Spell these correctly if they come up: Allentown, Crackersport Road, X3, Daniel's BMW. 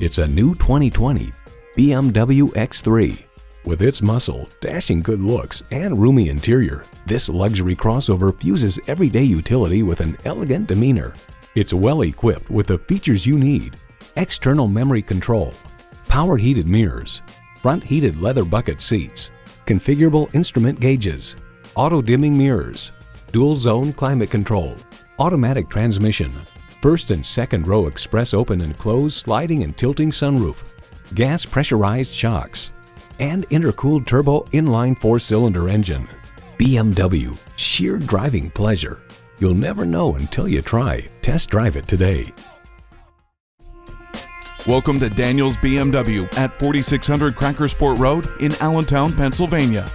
It's a new 2020 BMW X3. With its muscle, dashing good looks, and roomy interior, this luxury crossover fuses everyday utility with an elegant demeanor. It's well equipped with the features you need: external memory control, power heated mirrors, front heated leather bucket seats, configurable instrument gauges, auto dimming mirrors, dual zone climate control, automatic transmission, first and second row express open and close sliding and tilting sunroof, gas pressurized shocks, and intercooled turbo inline four-cylinder engine. BMW, sheer driving pleasure. You'll never know until you try. Test drive it today. Welcome to Daniel's BMW at 4600 Crackersport Road in Allentown, Pennsylvania.